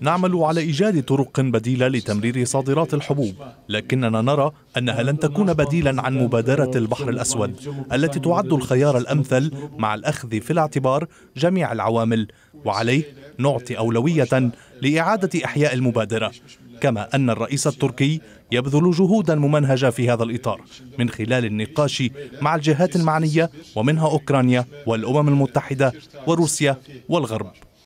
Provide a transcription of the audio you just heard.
نعمل على إيجاد طرق بديلة لتمرير صادرات الحبوب، لكننا نرى أنها لن تكون بديلا عن مبادرة البحر الأسود التي تعد الخيار الأمثل مع الأخذ في الاعتبار جميع العوامل، وعليه نعطي أولوية لإعادة إحياء المبادرة، كما أن الرئيس التركي يبذل جهودا ممنهجة في هذا الإطار من خلال النقاش مع الجهات المعنية ومنها أوكرانيا والأمم المتحدة وروسيا والغرب.